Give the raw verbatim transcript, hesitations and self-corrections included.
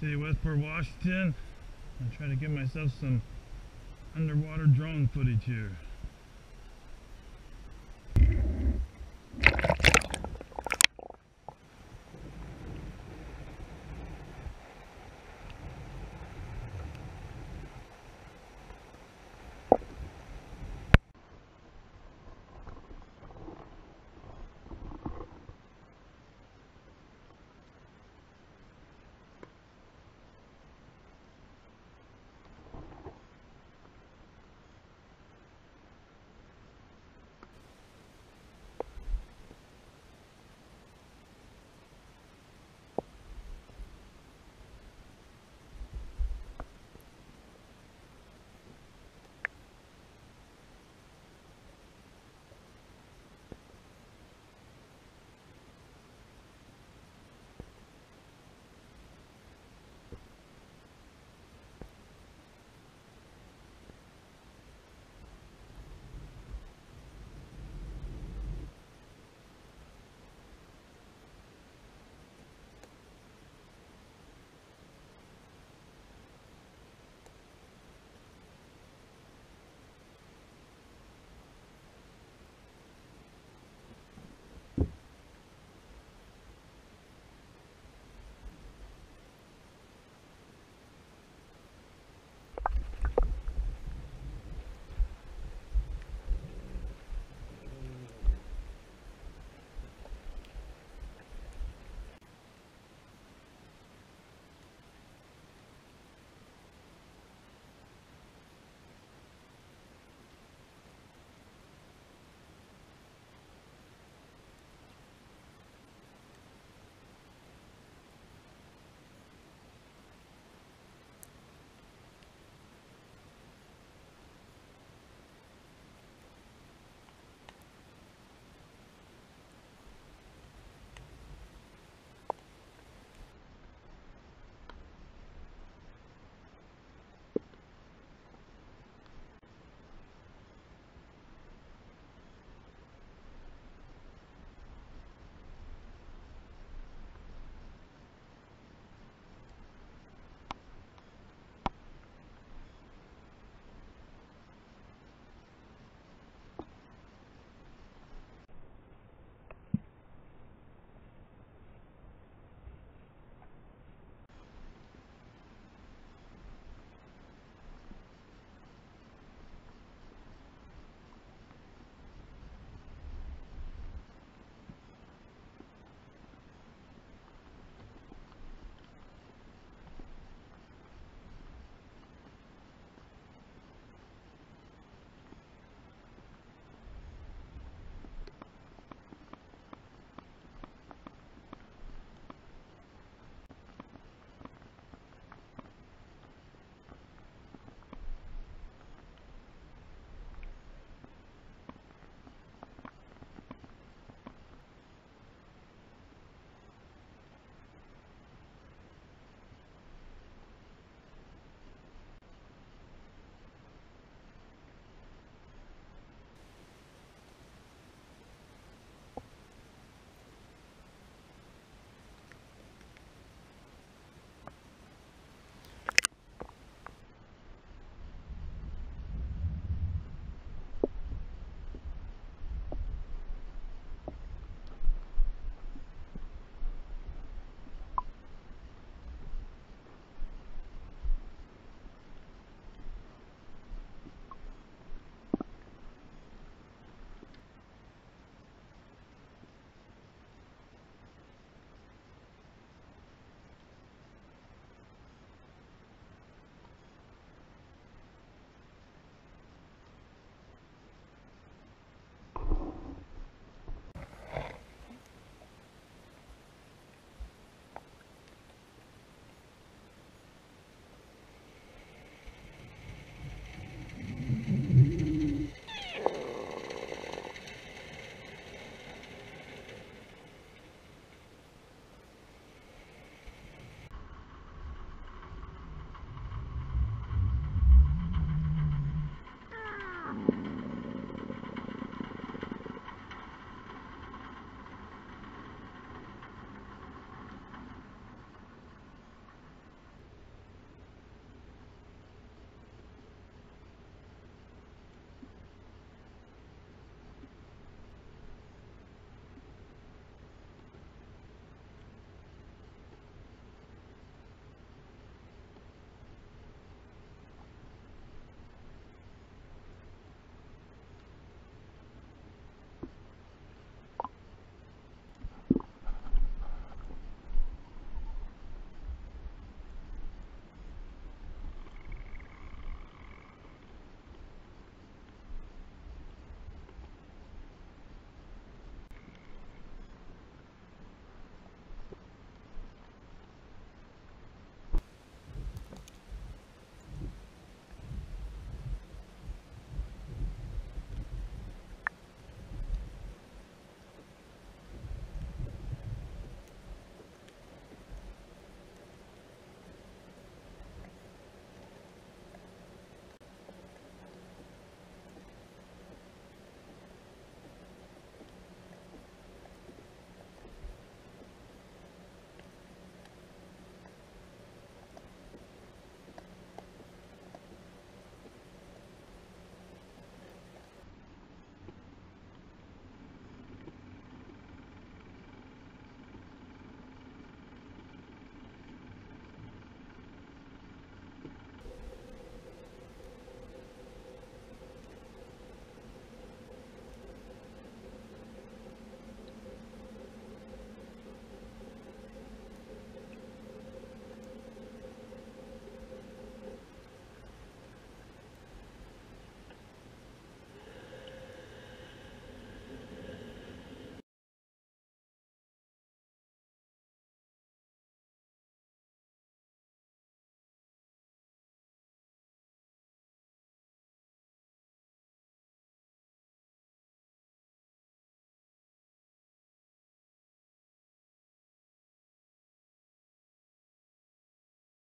City, Westport, Washington. I'm trying to give myself some underwater drone footage here.